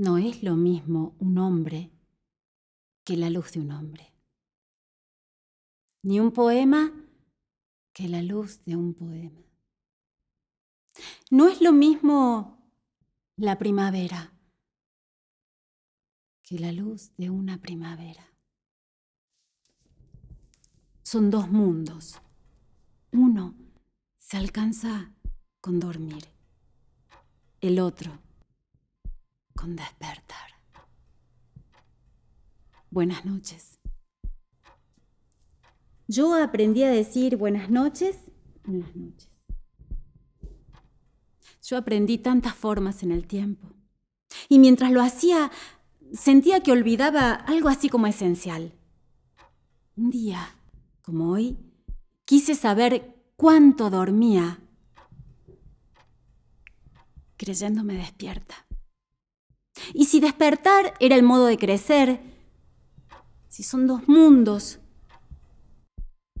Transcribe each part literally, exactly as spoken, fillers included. No es lo mismo un hombre que la luz de un hombre, ni un poema que la luz de un poema. No es lo mismo la primavera que la luz de una primavera. Son dos mundos. Uno se alcanza con dormir, el otro con despertar. Buenas noches. Yo aprendí a decir buenas noches en las noches. Yo aprendí tantas formas en el tiempo. Y mientras lo hacía, sentía que olvidaba algo así como esencial. Un día, como hoy, quise saber cuánto dormía, creyéndome despierta. Y si despertar era el modo de crecer, si son dos mundos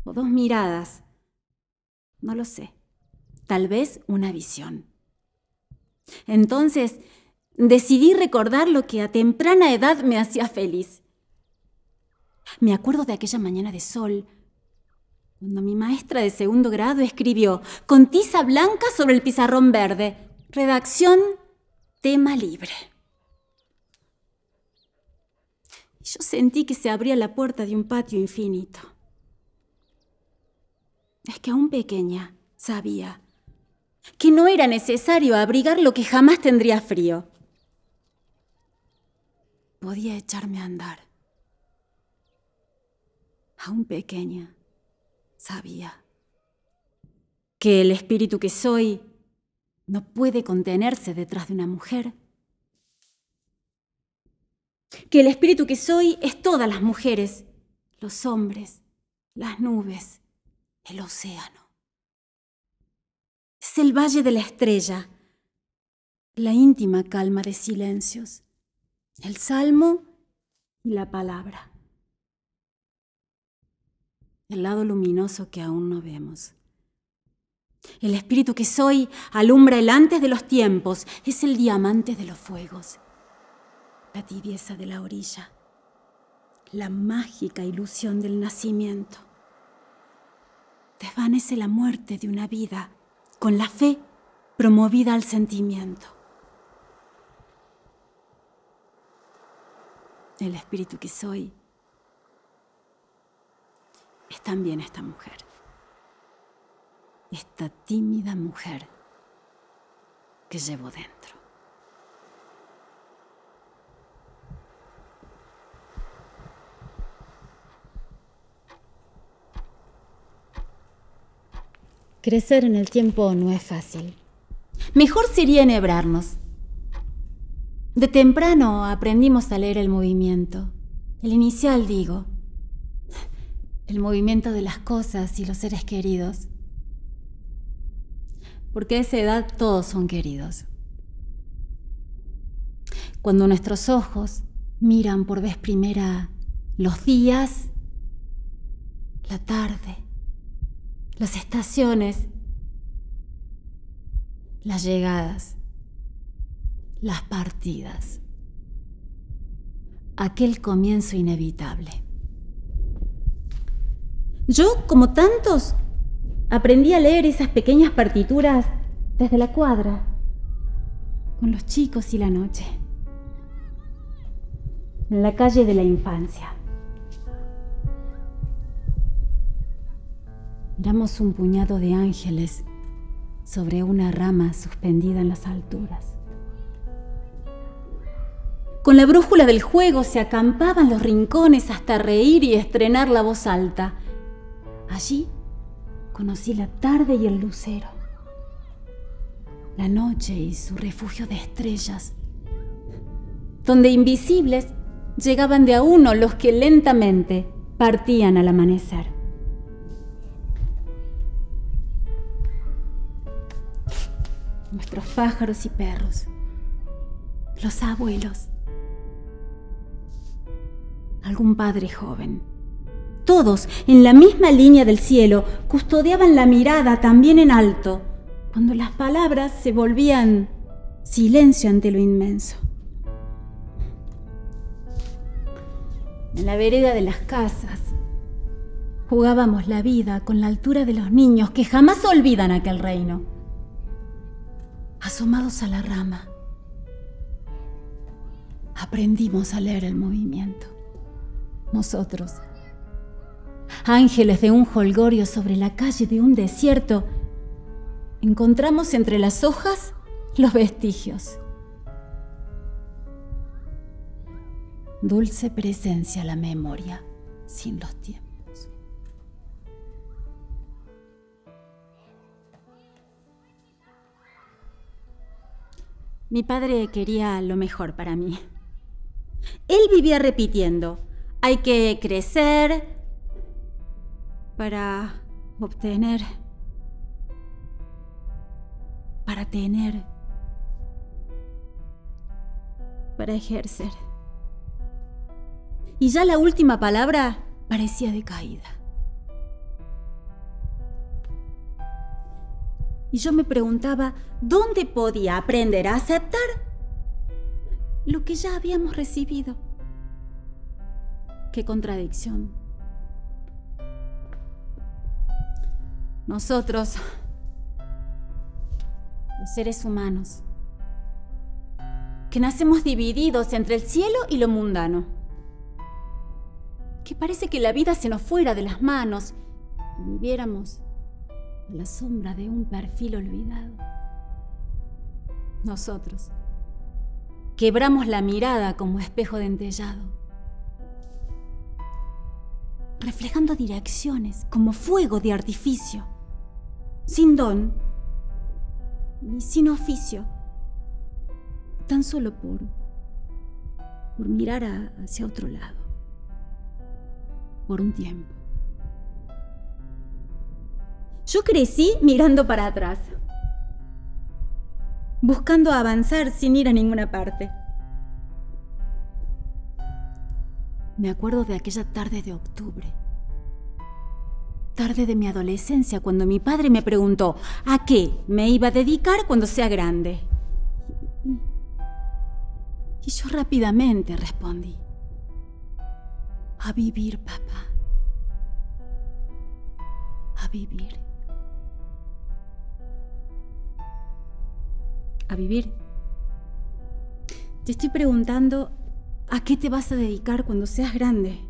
o dos miradas, no lo sé, tal vez una visión. Entonces decidí recordar lo que a temprana edad me hacía feliz. Me acuerdo de aquella mañana de sol, cuando mi maestra de segundo grado escribió con tiza blanca sobre el pizarrón verde, redacción, tema libre. Yo sentí que se abría la puerta de un patio infinito. Es que aún pequeña sabía que no era necesario abrigar lo que jamás tendría frío. Podía echarme a andar. Aún pequeña sabía que el espíritu que soy no puede contenerse detrás de una mujer. Que el espíritu que soy es todas las mujeres, los hombres, las nubes, el océano. Es el valle de la estrella, la íntima calma de silencios, el salmo y la palabra. el lado luminoso que aún no vemos. El espíritu que soy alumbra el antes de los tiempos, es el diamante de los fuegos, la tibieza de la orilla, la mágica ilusión del nacimiento. Desvanece la muerte de una vida con la fe promovida al sentimiento. El espíritu que soy es también esta mujer. Esta tímida mujer que llevo dentro. Crecer en el tiempo no es fácil. Mejor sería enhebrarnos. De temprano aprendimos a leer el movimiento. El inicial, digo. El movimiento de las cosas y los seres queridos. Porque a esa edad todos son queridos. Cuando nuestros ojos miran por vez primera los días, la tarde, las estaciones, las llegadas, las partidas, aquel comienzo inevitable. Yo, como tantos, aprendí a leer esas pequeñas partituras desde la cuadra, con los chicos y la noche, en la calle de la infancia. Éramos un puñado de ángeles sobre una rama suspendida en las alturas. Con la brújula del juego se acampaban los rincones hasta reír y estrenar la voz alta. Allí conocí la tarde y el lucero, la noche y su refugio de estrellas, donde invisibles llegaban de a uno los que lentamente partían al amanecer. Nuestros pájaros y perros, los abuelos, algún padre joven. Todos, en la misma línea del cielo, custodiaban la mirada también en alto, cuando las palabras se volvían silencio ante lo inmenso. En la vereda de las casas, jugábamos la vida con la altura de los niños que jamás olvidan aquel reino. Asomados a la rama, aprendimos a leer el movimiento. Nosotros, ángeles de un jolgorio sobre la calle de un desierto, encontramos entre las hojas los vestigios. Dulce presencia la memoria sin los tiempos. Mi padre quería lo mejor para mí. Él vivía repitiendo: hay que crecer para obtener, para tener, para ejercer. Y ya la última palabra parecía decaída. Y yo me preguntaba dónde podía aprender a aceptar lo que ya habíamos recibido. ¡Qué contradicción! Nosotros, los seres humanos, que nacemos divididos entre el cielo y lo mundano, que parece que la vida se nos fuera de las manos y viviéramos a la sombra de un perfil olvidado. Nosotros quebramos la mirada como espejo dentellado, reflejando direcciones como fuego de artificio. Sin don, ni sin oficio, tan solo por, por mirar a, hacia otro lado, por un tiempo. Yo crecí mirando para atrás, buscando avanzar sin ir a ninguna parte. Me acuerdo de aquella tarde de octubre, tarde de mi adolescencia cuando mi padre me preguntó a qué me iba a dedicar cuando sea grande. Y yo rápidamente respondí: a vivir, papá. A vivir. A vivir. Te estoy preguntando a qué te vas a dedicar cuando seas grande.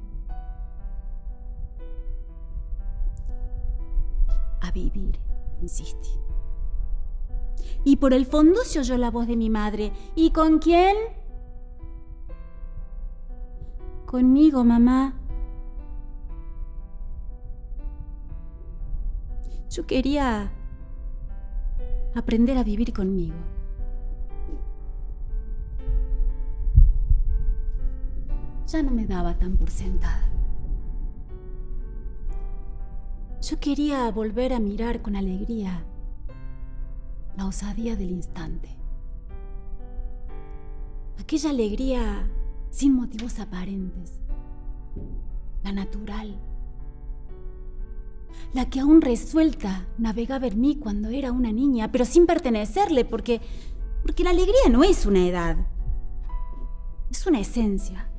A vivir, insistí. Y por el fondo se oyó la voz de mi madre. ¿Y con quién? Conmigo, mamá. Yo quería aprender a vivir conmigo. Ya no me daba tan por sentada. Yo quería volver a mirar con alegría la osadía del instante. Aquella alegría sin motivos aparentes, la natural, la que aún resuelta navegaba en mí cuando era una niña, pero sin pertenecerle, porque, porque la alegría no es una edad, es una esencia,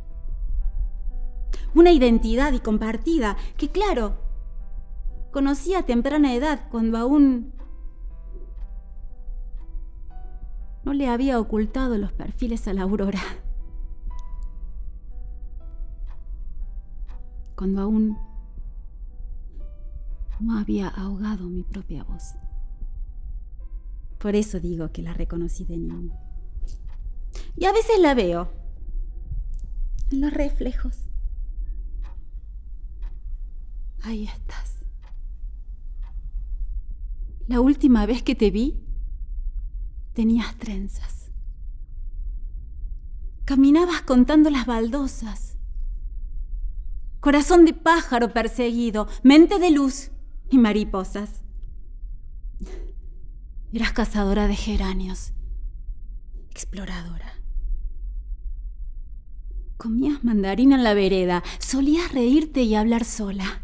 una identidad y compartida que, claro, conocí a temprana edad cuando aún no le había ocultado los perfiles a la aurora. Cuando aún no había ahogado mi propia voz. Por eso digo que la reconocí de niño. Y a veces la veo en los reflejos. Ahí estás. La última vez que te vi, tenías trenzas. Caminabas contando las baldosas. Corazón de pájaro perseguido, mente de luz y mariposas. Eras cazadora de geranios, exploradora. Comías mandarina en la vereda, solías reírte y hablar sola.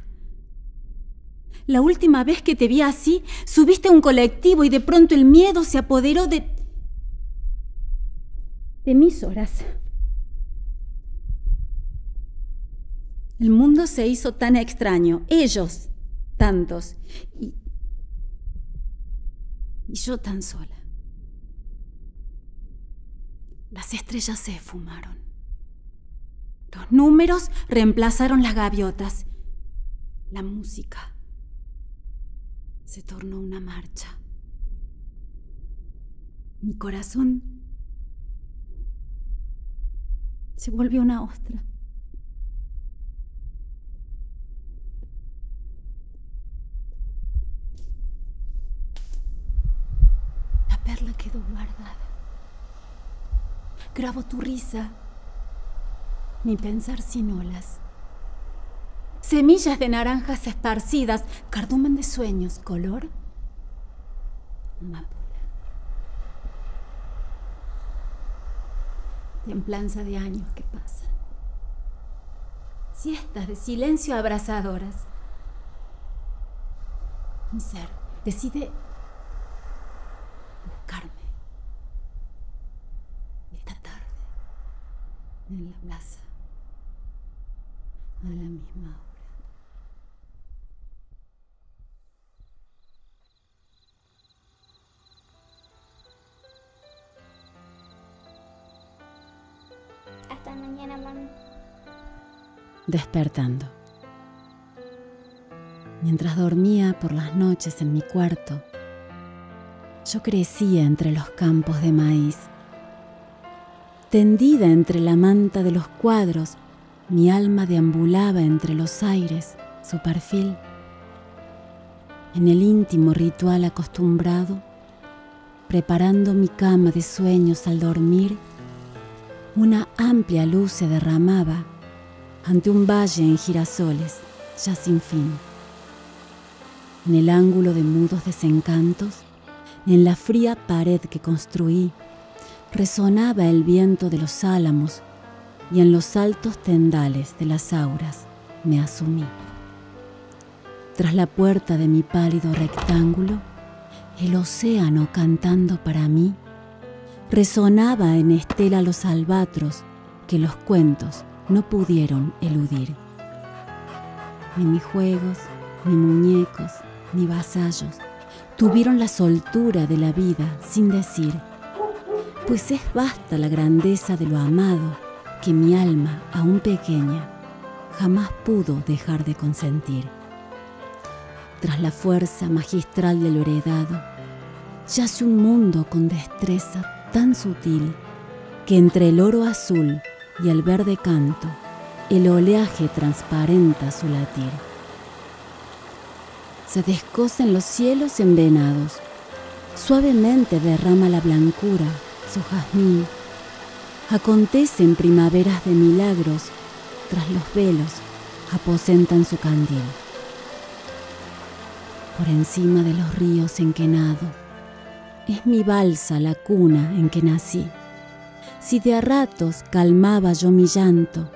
La última vez que te vi así, subiste a un colectivo y de pronto el miedo se apoderó de... de mis horas. El mundo se hizo tan extraño, ellos tantos, y, y yo tan sola. Las estrellas se esfumaron. Los números reemplazaron las gaviotas. La música se tornó una marcha. Mi corazón se volvió una ostra. Perla quedó guardada. Grabo tu risa, mi pensar sin olas. Semillas de naranjas esparcidas, cardumen de sueños, color mábula. Templanza de años que pasan. Siestas de silencio abrazadoras. Mi ser decide buscarme esta tarde en la plaza a la misma hora. Hasta mañana, mami. Despertando. Mientras dormía por las noches en mi cuarto, yo crecía entre los campos de maíz. Tendida entre la manta de los cuadros, mi alma deambulaba entre los aires, su perfil. En el íntimo ritual acostumbrado, preparando mi cama de sueños al dormir, una amplia luz se derramaba ante un valle en girasoles, ya sin fin. En el ángulo de mudos desencantos, en la fría pared que construí, resonaba el viento de los álamos y en los altos tendales de las auras me asumí. Tras la puerta de mi pálido rectángulo, el océano cantando para mí, resonaba en estela los albatros que los cuentos no pudieron eludir. Ni mis juegos, ni muñecos, ni vasallos tuvieron la soltura de la vida sin decir, pues es vasta la grandeza de lo amado que mi alma, aún pequeña, jamás pudo dejar de consentir. Tras la fuerza magistral de lo heredado, yace un mundo con destreza tan sutil que entre el oro azul y el verde canto, el oleaje transparenta su latir. Se descosen los cielos envenados, suavemente derrama la blancura su jazmín. Acontecen primaveras de milagros, tras los velos aposentan su candil. Por encima de los ríos en que nado, es mi balsa la cuna en que nací. Si de a ratos calmaba yo mi llanto,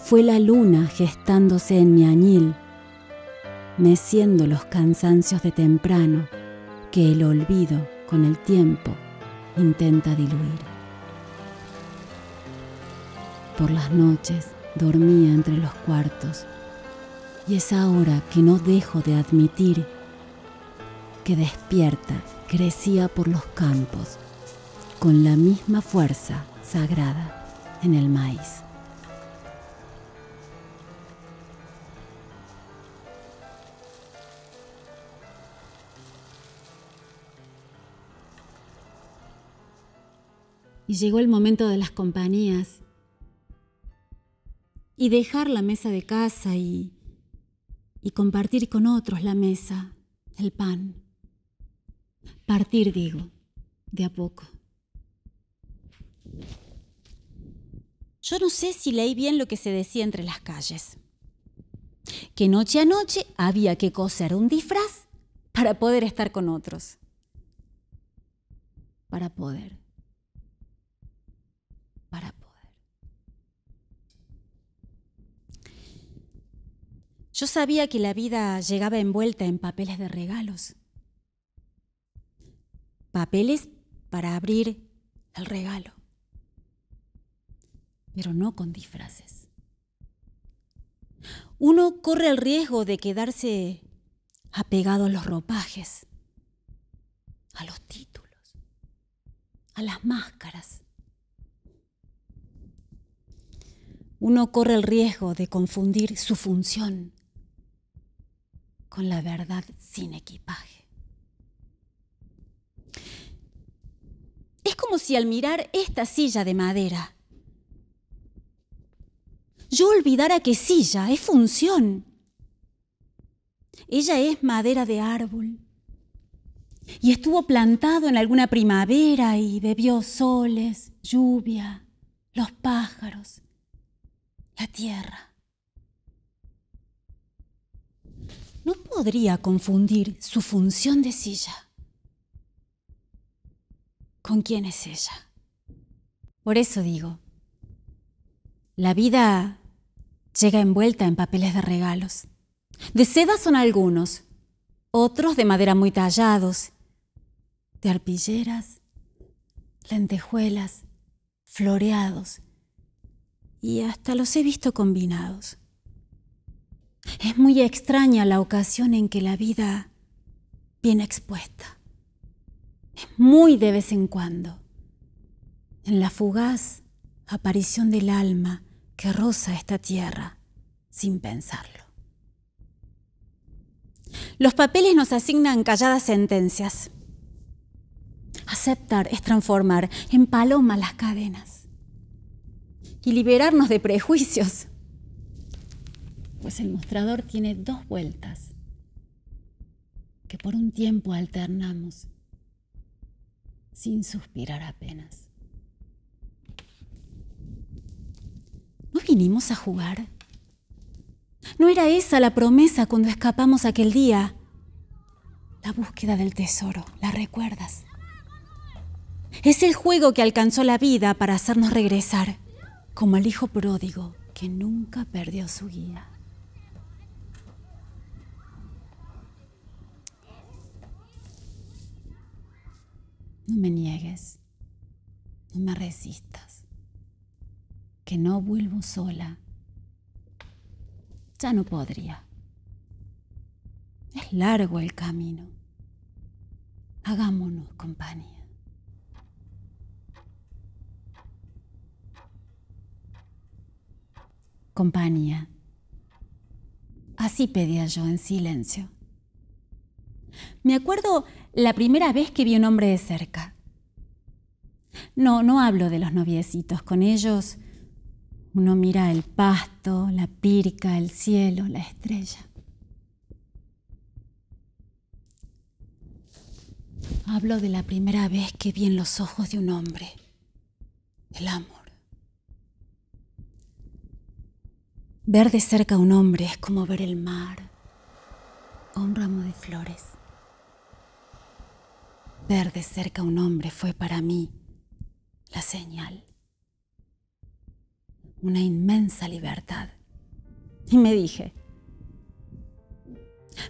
fue la luna gestándose en mi añil, meciendo los cansancios de temprano que el olvido con el tiempo intenta diluir. Por las noches dormía entre los cuartos, y es ahora que no dejo de admitir que despierta crecía por los campos con la misma fuerza sagrada en el maíz. Y llegó el momento de las compañías y dejar la mesa de casa y, y compartir con otros la mesa, el pan. Partir, digo, de a poco. Yo no sé si leí bien lo que se decía entre las calles. Que noche a noche había que coser un disfraz para poder estar con otros. Para poder. Para poder. Yo sabía que la vida llegaba envuelta en papeles de regalos. Papeles para abrir el regalo. Pero no con disfraces. Uno corre el riesgo de quedarse apegado a los ropajes, a los títulos, a las máscaras. Uno corre el riesgo de confundir su función con la verdad sin equipaje. Es como si al mirar esta silla de madera, yo olvidara que silla es función. Ella es madera de árbol y estuvo plantado en alguna primavera y bebió soles, lluvia, los pájaros, la tierra. No podría confundir su función de silla con quién es ella. Por eso digo, la vida llega envuelta en papeles de regalos. De seda son algunos, otros de madera muy tallados, de arpilleras, lentejuelas, floreados, y hasta los he visto combinados. Es muy extraña la ocasión en que la vida viene expuesta. Es muy de vez en cuando. En la fugaz aparición del alma que roza esta tierra sin pensarlo. Los papeles nos asignan calladas sentencias. Aceptar es transformar en paloma las cadenas. Y liberarnos de prejuicios. Pues el mostrador tiene dos vueltas que por un tiempo alternamos sin suspirar apenas. ¿No vinimos a jugar? ¿No era esa la promesa cuando escapamos aquel día? La búsqueda del tesoro, ¿la recuerdas? Es el juego que alcanzó la vida para hacernos regresar. Como el hijo pródigo que nunca perdió su guía. No me niegues, no me resistas, que no vuelvo sola. Ya no podría. Es largo el camino. Hagámonos compañía. Compañía. Así pedía yo en silencio. Me acuerdo la primera vez que vi un hombre de cerca. No, no hablo de los noviecitos. Con ellos uno mira el pasto, la pirca, el cielo, la estrella. Hablo de la primera vez que vi en los ojos de un hombre el amor. Ver de cerca a un hombre es como ver el mar o un ramo de flores. Ver de cerca a un hombre fue para mí la señal. Una inmensa libertad. Y me dije,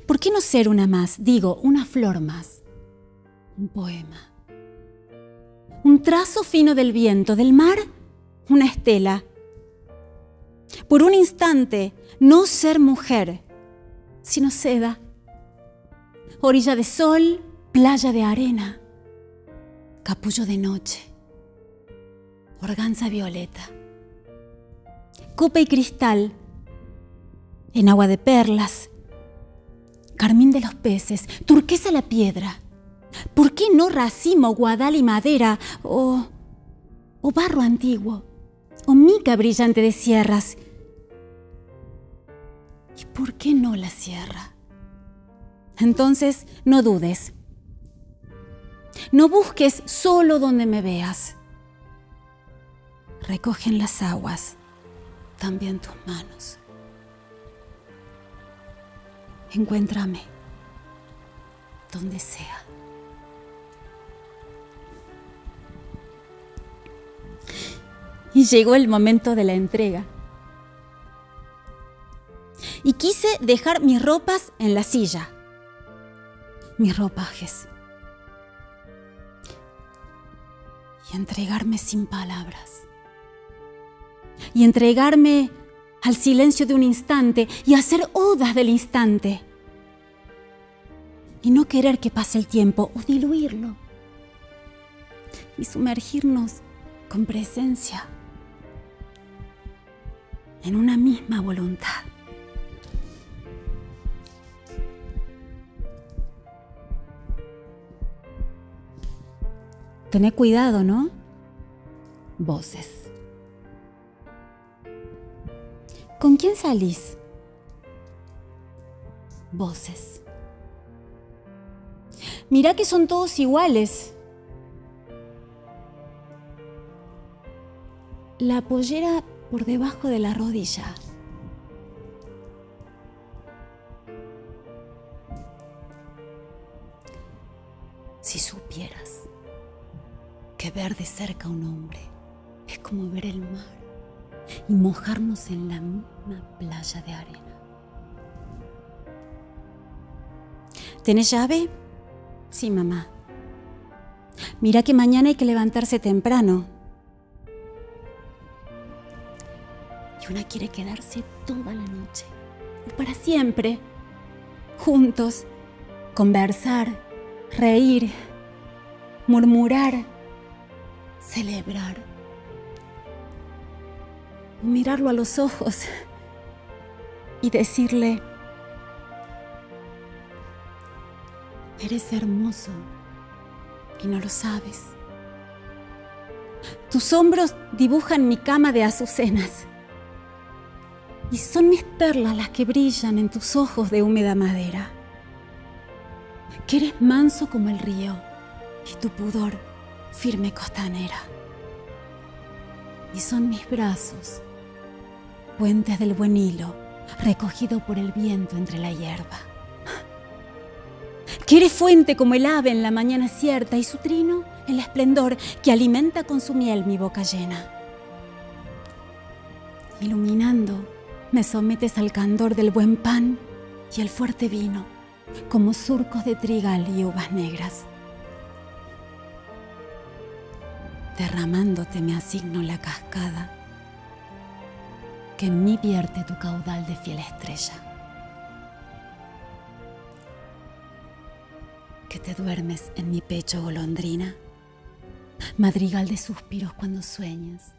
¿por qué no ser una más? Digo, una flor más. Un poema. Un trazo fino del viento, del mar, una estela. Por un instante, no ser mujer, sino seda. Orilla de sol, playa de arena, capullo de noche, organza violeta, copa y cristal, en agua de perlas, carmín de los peces, turquesa la piedra. ¿Por qué no racimo, guadal y madera, o, o barro antiguo, o mica brillante de sierras? ¿Y por qué no la sierra? Entonces no dudes. No busques solo donde me veas. Recogen las aguas también tus manos. Encuéntrame donde sea. Y llegó el momento de la entrega. Y quise dejar mis ropas en la silla, mis ropajes, y entregarme sin palabras, y entregarme al silencio de un instante, y hacer odas del instante, y no querer que pase el tiempo, o diluirlo, y sumergirnos con presencia en una misma voluntad. Tené cuidado, ¿no? Voces. ¿Con quién salís? Voces. Mirá que son todos iguales. La pollera por debajo de la rodilla. Si supieras. Ver de cerca a un hombre es como ver el mar y mojarnos en la misma playa de arena. ¿Tenés llave? Sí, mamá. Mirá que mañana hay que levantarse temprano. Y una quiere quedarse toda la noche, para siempre, juntos, conversar, reír, murmurar, celebrar, mirarlo a los ojos y decirle, eres hermoso y no lo sabes. Tus hombros dibujan mi cama de azucenas y son mis perlas las que brillan en tus ojos de húmeda madera. Que eres manso como el río y tu pudor firme costanera, y son mis brazos, puentes del buen hilo, recogido por el viento entre la hierba. Que eres fuente como el ave en la mañana cierta, y su trino, el esplendor que alimenta con su miel mi boca llena. Iluminando, me sometes al candor del buen pan y el fuerte vino, como surcos de trigal y uvas negras. derramándote me asigno la cascada que en mí vierte tu caudal de fiel estrella, que te duermes en mi pecho, golondrina, madrigal de suspiros cuando sueñas.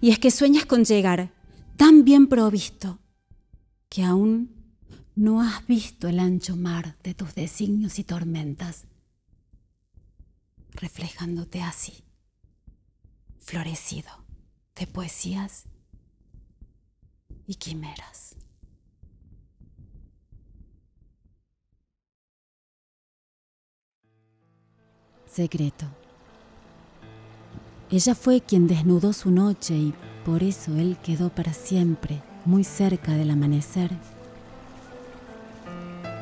Y es que sueñas con llegar tan bien provisto que aún no has visto el ancho mar de tus designios y tormentas, reflejándote así, florecido de poesías y quimeras. Secreto. Ella fue quien desnudó su noche y por eso él quedó para siempre muy cerca del amanecer.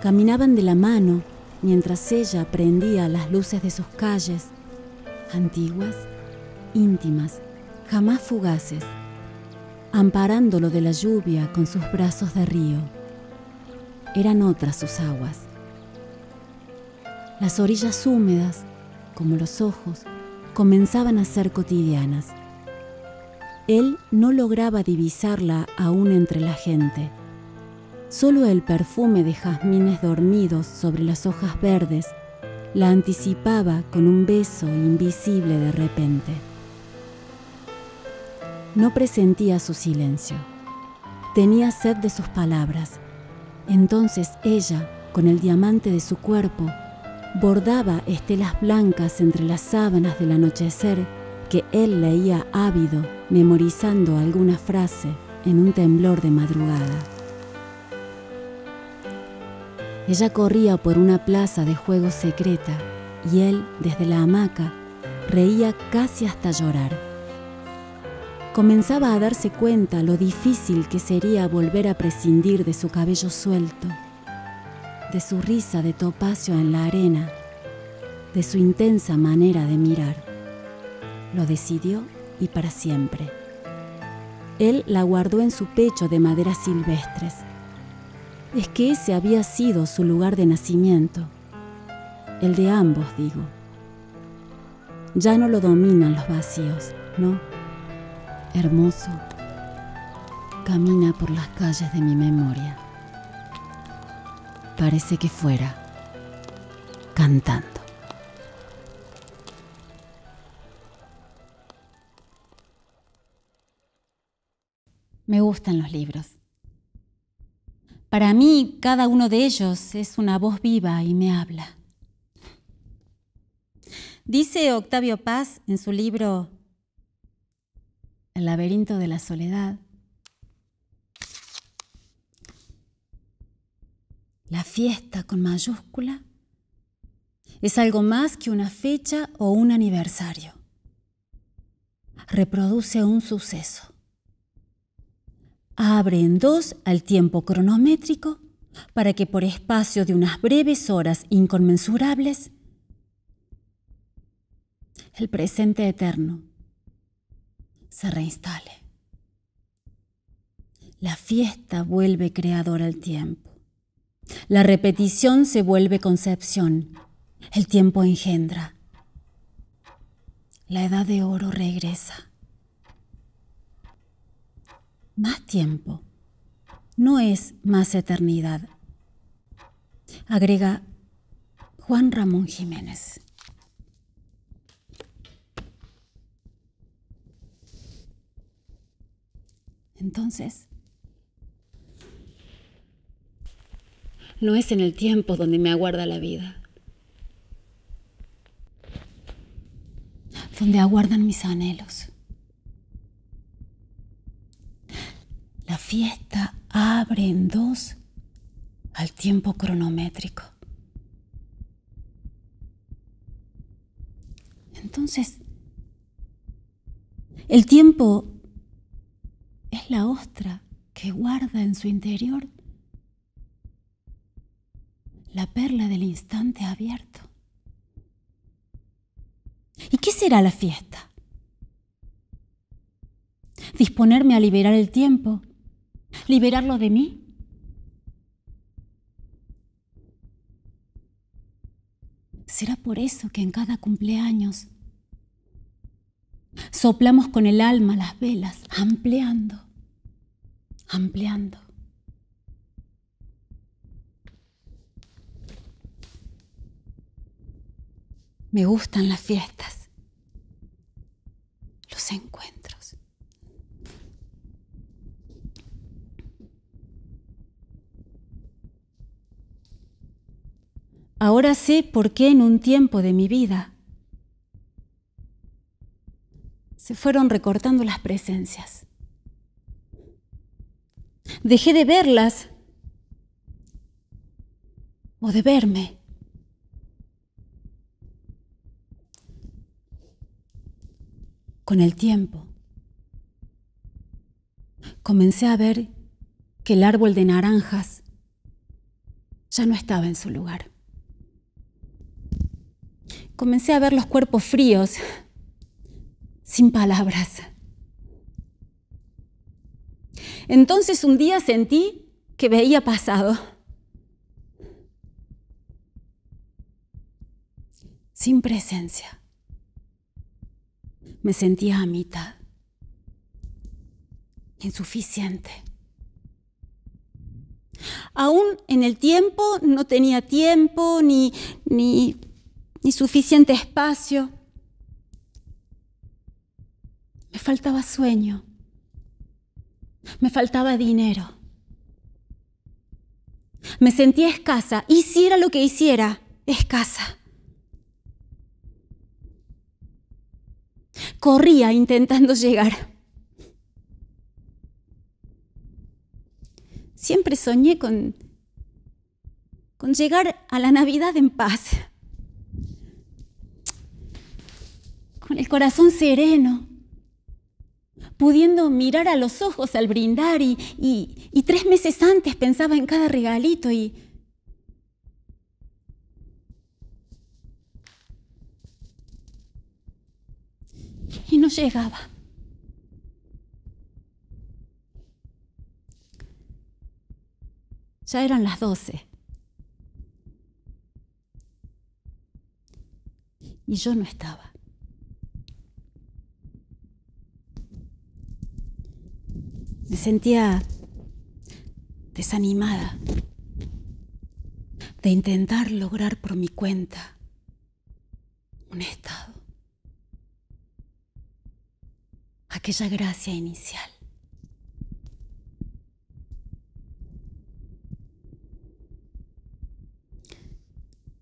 Caminaban de la mano mientras ella aprendía las luces de sus calles, antiguas, íntimas, jamás fugaces, amparándolo de la lluvia con sus brazos de río. Eran otras sus aguas. Las orillas húmedas, como los ojos, comenzaban a ser cotidianas. Él no lograba divisarla aún entre la gente. Solo el perfume de jazmines dormidos sobre las hojas verdes la anticipaba con un beso invisible de repente. No presentía su silencio. Tenía sed de sus palabras. Entonces ella, con el diamante de su cuerpo, bordaba estelas blancas entre las sábanas del anochecer que él leía ávido, memorizando alguna frase en un temblor de madrugada. Ella corría por una plaza de juegos secreta y él, desde la hamaca, reía casi hasta llorar. Comenzaba a darse cuenta lo difícil que sería volver a prescindir de su cabello suelto, de su risa de topacio en la arena, de su intensa manera de mirar. Lo decidió y para siempre. Él la guardó en su pecho de maderas silvestres. Es que ese había sido su lugar de nacimiento, el de ambos, digo. Ya no lo dominan los vacíos, ¿no? Hermoso, camina por las calles de mi memoria. Parece que fuera cantando. Me gustan los libros. Para mí, cada uno de ellos es una voz viva y me habla. Dice Octavio Paz en su libro El laberinto de la soledad: la fiesta con mayúscula es algo más que una fecha o un aniversario. Reproduce un suceso. Abre en dos al tiempo cronométrico para que por espacio de unas breves horas inconmensurables el presente eterno se reinstale. La fiesta vuelve creadora al tiempo. La repetición se vuelve concepción. El tiempo engendra. La edad de oro regresa. Más tiempo no es más eternidad, agrega Juan Ramón Jiménez. Entonces, no es en el tiempo donde me aguarda la vida, donde aguardan mis anhelos. La fiesta abre en dos al tiempo cronométrico. Entonces, el tiempo es la ostra que guarda en su interior la perla del instante abierto. ¿Y qué será la fiesta? ¿Disponerme a liberar el tiempo? ¿Liberarlo de mí? ¿Será por eso que en cada cumpleaños Soplamos con el alma las velas, ampliando, ampliando. Me gustan las fiestas, los encuentros. Ahora sé por qué en un tiempo de mi vida se fueron recortando las presencias. Dejé de verlas o de verme. Con el tiempo, comencé a ver que el árbol de naranjas ya no estaba en su lugar. Comencé a ver los cuerpos fríos, sin palabras. Entonces un día sentí que veía pasado, sin presencia. Me sentía a mitad, insuficiente. Aún en el tiempo no tenía tiempo ni, ni, ni suficiente espacio. Me faltaba sueño, me faltaba dinero. Me sentía escasa, hiciera lo que hiciera, escasa. Corría intentando llegar. Siempre soñé con, con llegar a la Navidad en paz. Con el corazón sereno. Pudiendo mirar a los ojos al brindar y, y, y tres meses antes pensaba en cada regalito y... Y no llegaba. Ya eran las doce. Y yo no estaba. Me sentía desanimada de intentar lograr por mi cuenta un estado. Aquella gracia inicial.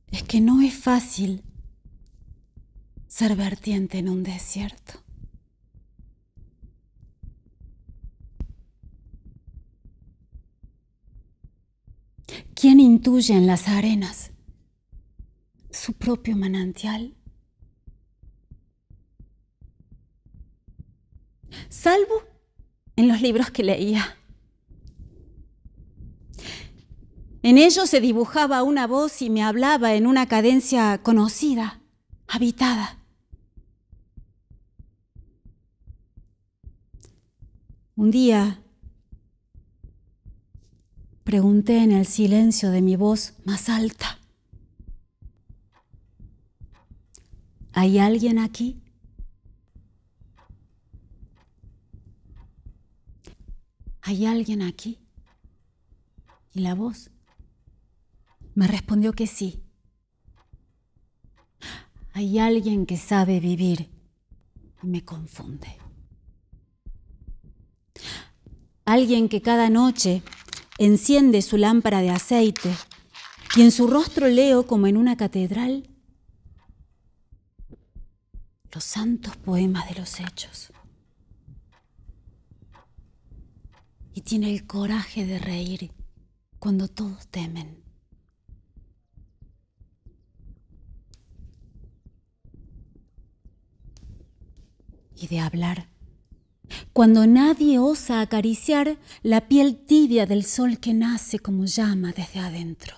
Es que no es fácil ser vertiente en un desierto. ¿Quién intuye en las arenas su propio manantial? Salvo en los libros que leía. En ellos se dibujaba una voz y me hablaba en una cadencia conocida, habitada. Un día pregunté en el silencio de mi voz más alta: ¿hay alguien aquí? ¿Hay alguien aquí? Y la voz me respondió que sí. Hay alguien que sabe vivir y me confunde. Alguien que cada noche enciende su lámpara de aceite y en su rostro leo como en una catedral los santos poemas de los hechos. Y tiene el coraje de reír cuando todos temen. Y de hablar cuando nadie osa acariciar la piel tibia del sol que nace como llama desde adentro.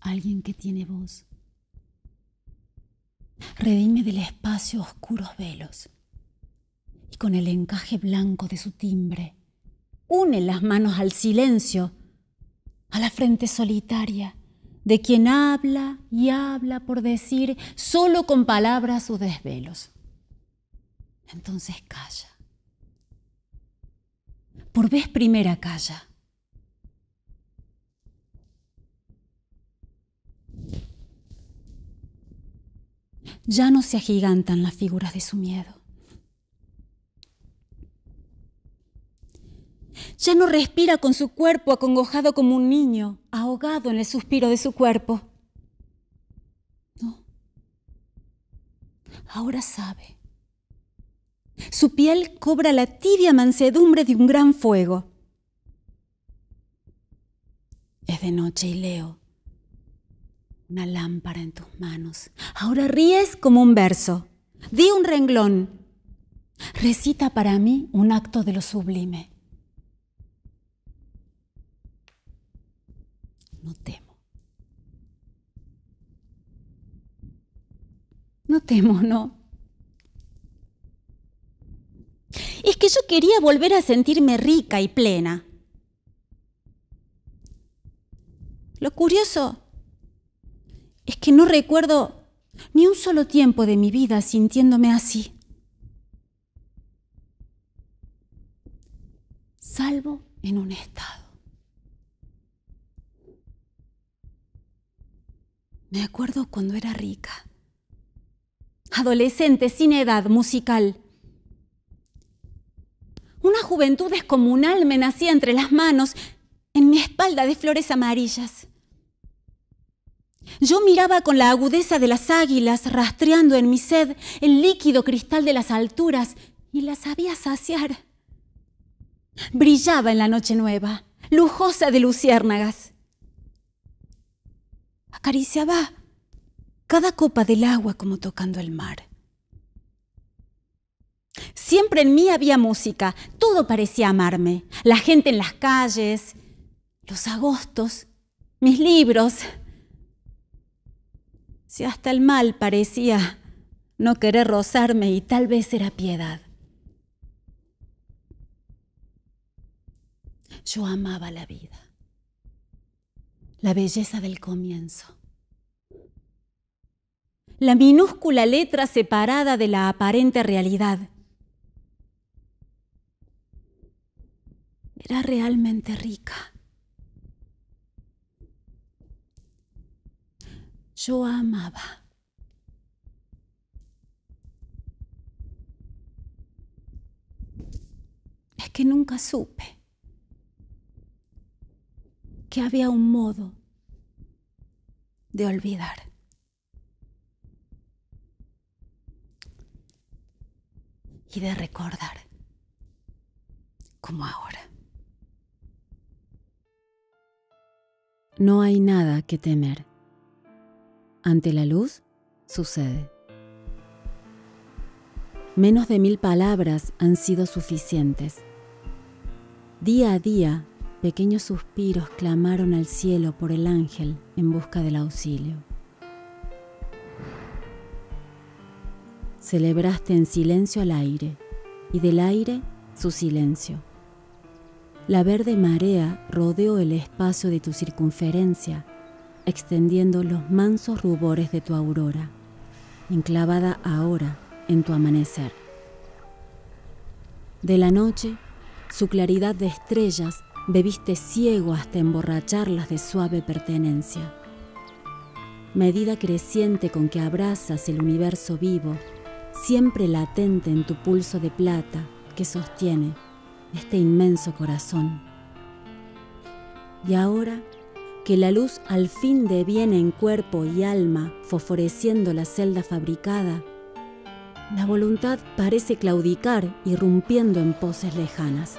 Alguien que tiene voz. Redime del espacio oscuros velos y con el encaje blanco de su timbre une las manos al silencio a la frente solitaria de quien habla y habla por decir solo con palabras sus desvelos. Entonces calla. Por vez primera calla. Ya no se agigantan las figuras de su miedo. Ya no respira con su cuerpo acongojado como un niño, ahogado en el suspiro de su cuerpo. No. Ahora sabe. Su piel cobra la tibia mansedumbre de un gran fuego. Es de noche y leo una lámpara en tus manos. Ahora ríes como un verso. Di un renglón. Recita para mí un acto de lo sublime. No temo. No temo, no. Es que yo quería volver a sentirme rica y plena. Lo curioso es que no recuerdo ni un solo tiempo de mi vida sintiéndome así. Salvo en un estado. Me acuerdo cuando era rica. Adolescente, sin edad, musical. Una juventud descomunal me nacía entre las manos, en mi espalda de flores amarillas. Yo miraba con la agudeza de las águilas, rastreando en mi sed el líquido cristal de las alturas, y la sabía saciar. Brillaba en la noche nueva, lujosa de luciérnagas. Acariciaba cada copa del agua como tocando el mar. Siempre en mí había música, todo parecía amarme. La gente en las calles, los agostos, mis libros. Si hasta el mal parecía no querer rozarme y tal vez era piedad. Yo amaba la vida, la belleza del comienzo. La minúscula letra separada de la aparente realidad. Era realmente rica. Yo amaba. Es que nunca supe que había un modo de olvidar. Y de recordar, como ahora. No hay nada que temer. Ante la luz, sucede. Menos de mil palabras han sido suficientes. Día a día, pequeños suspiros clamaron al cielo por el ángel en busca del auxilio. Celebraste en silencio al aire, y del aire su silencio. La verde marea rodeó el espacio de tu circunferencia, extendiendo los mansos rubores de tu aurora, enclavada ahora en tu amanecer. De la noche, su claridad de estrellas bebiste ciego hasta emborracharlas de suave pertenencia. Medida creciente con que abrazas el universo vivo, siempre latente en tu pulso de plata que sostiene este inmenso corazón. Y ahora que la luz al fin deviene en cuerpo y alma, fosforeciendo la celda fabricada, la voluntad parece claudicar, irrumpiendo en poses lejanas.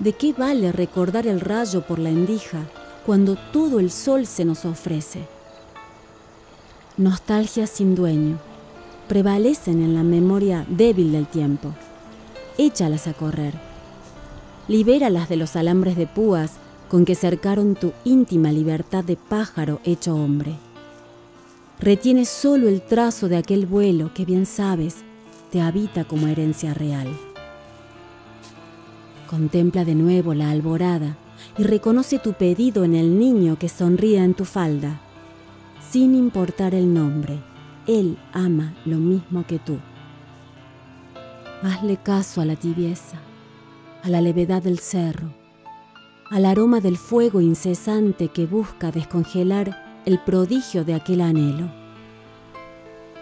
¿De qué vale recordar el rayo por la endija cuando todo el sol se nos ofrece? Nostalgias sin dueño prevalecen en la memoria débil del tiempo. Échalas a correr. Libéralas de los alambres de púas con que cercaron tu íntima libertad de pájaro hecho hombre. Retiene solo el trazo de aquel vuelo que bien sabes te habita como herencia real. Contempla de nuevo la alborada y reconoce tu pedido en el niño que sonríe en tu falda. Sin importar el nombre, él ama lo mismo que tú. Hazle caso a la tibieza, a la levedad del cerro, al aroma del fuego incesante que busca descongelar el prodigio de aquel anhelo.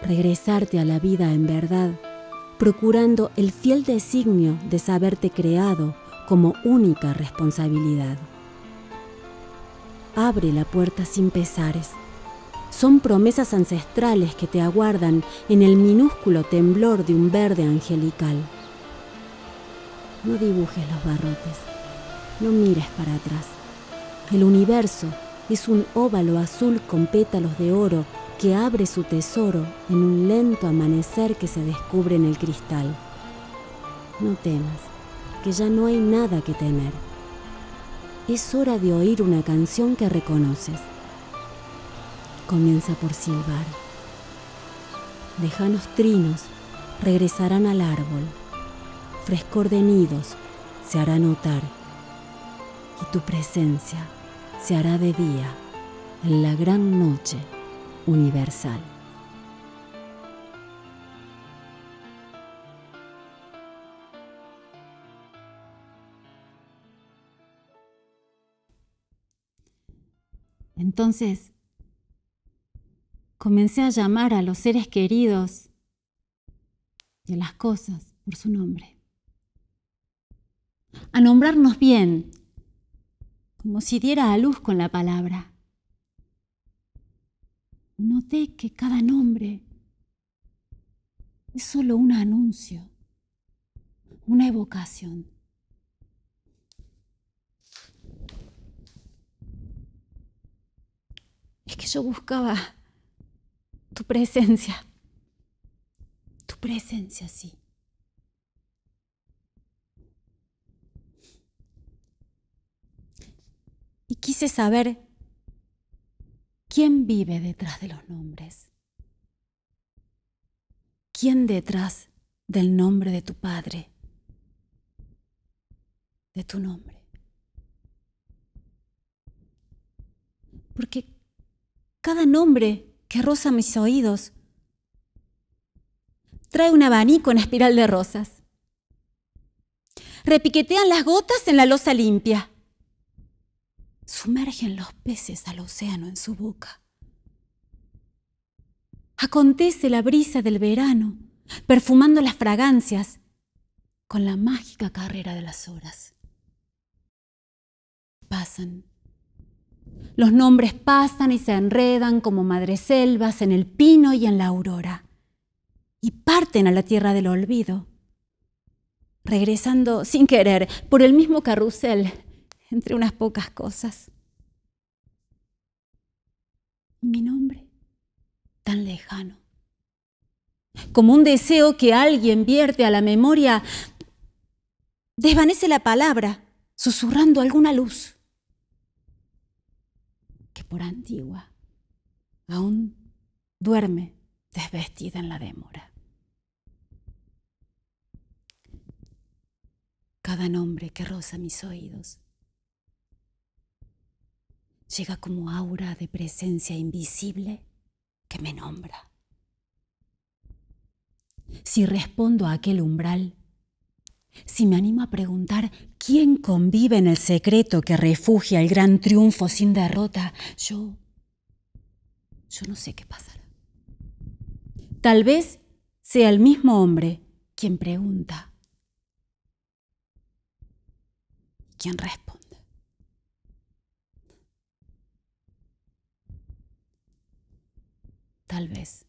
Regresarte a la vida en verdad, procurando el fiel designio de saberte creado como única responsabilidad. Abre la puerta sin pesares. Son promesas ancestrales que te aguardan en el minúsculo temblor de un verde angelical. No dibujes los barrotes, no mires para atrás. El universo es un óvalo azul con pétalos de oro que abre su tesoro en un lento amanecer que se descubre en el cristal. No temas, que ya no hay nada que temer. Es hora de oír una canción que reconoces. Comienza por silbar. Lejanos trinos regresarán al árbol. Frescor de nidos se hará notar. Y tu presencia se hará de día en la gran noche universal. Entonces, comencé a llamar a los seres queridos y a las cosas por su nombre. A nombrarnos bien, como si diera a luz con la palabra. Y noté que cada nombre es solo un anuncio, una evocación. Es que yo buscaba tu presencia, tu presencia, sí. Y quise saber quién vive detrás de los nombres, quién detrás del nombre de tu padre, de tu nombre. Porque cada nombre que roza mis oídos trae un abanico en espiral de rosas. Repiquetean las gotas en la loza limpia. Sumergen los peces al océano en su boca. Acontece la brisa del verano, perfumando las fragancias con la mágica carrera de las horas. Pasan. Los nombres pasan y se enredan como madreselvas en el pino y en la aurora, y parten a la tierra del olvido, regresando sin querer por el mismo carrusel entre unas pocas cosas. Y mi nombre, tan lejano, como un deseo que alguien vierte a la memoria, desvanece la palabra, susurrando alguna luz. Que por antigua aún duerme desvestida en la demora. Cada nombre que roza mis oídos llega como aura de presencia invisible que me nombra. Si respondo a aquel umbral, si me animo a preguntar quién convive en el secreto que refugia el gran triunfo sin derrota, yo, yo no sé qué pasará. Tal vez sea el mismo hombre quien pregunta, quien responde. Tal vez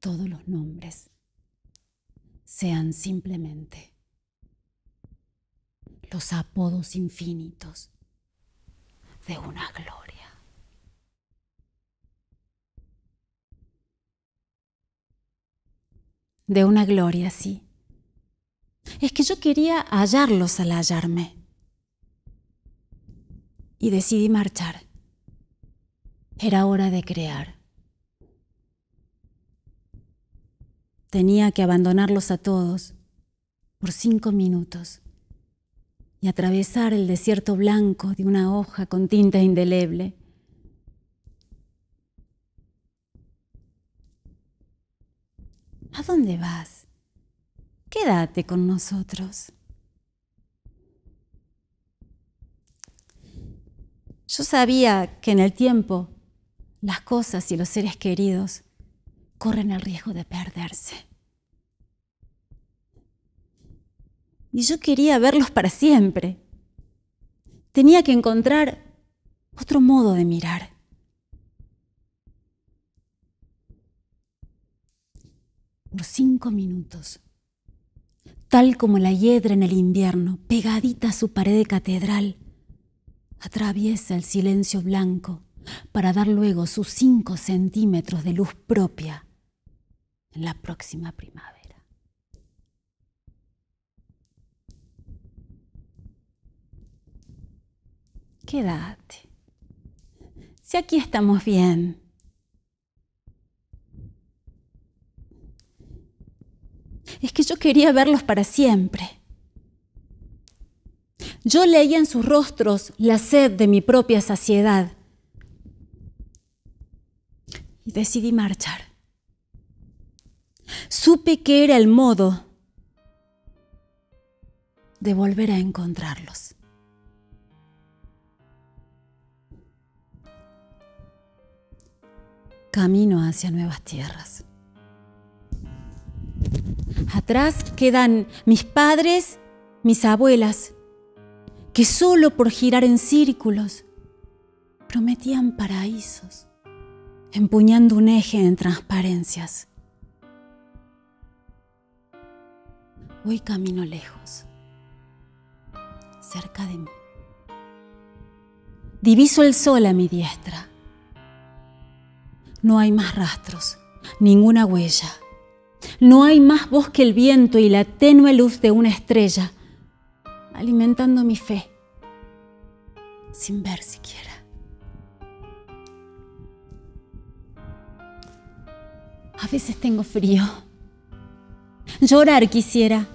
todos los nombres sean simplemente los apodos infinitos de una gloria. De una gloria, sí. Es que yo quería hallarlos al hallarme. Y decidí marchar. Era hora de crear. Tenía que abandonarlos a todos por cinco minutos. y atravesar el desierto blanco de una hoja con tinta indeleble. ¿A dónde vas? Quédate con nosotros. Yo sabía que en el tiempo las cosas y los seres queridos corren el riesgo de perderse. Y yo quería verlos para siempre. Tenía que encontrar otro modo de mirar. Por cinco minutos, tal como la hiedra en el invierno, pegadita a su pared de catedral, atraviesa el silencio blanco para dar luego sus cinco centímetros de luz propia en la próxima primavera. Quédate, si aquí estamos bien. Es que yo quería verlos para siempre. Yo leía en sus rostros la sed de mi propia saciedad y decidí marchar. Supe que era el modo de volver a encontrarlos. Camino hacia nuevas tierras. Atrás quedan mis padres, mis abuelas, que solo por girar en círculos prometían paraísos, empuñando un eje en transparencias. Hoy camino lejos, cerca de mí. Diviso el sol a mi diestra. No hay más rastros, ninguna huella. No hay más voz que el viento y la tenue luz de una estrella, alimentando mi fe, sin ver siquiera. A veces tengo frío. Llorar quisiera.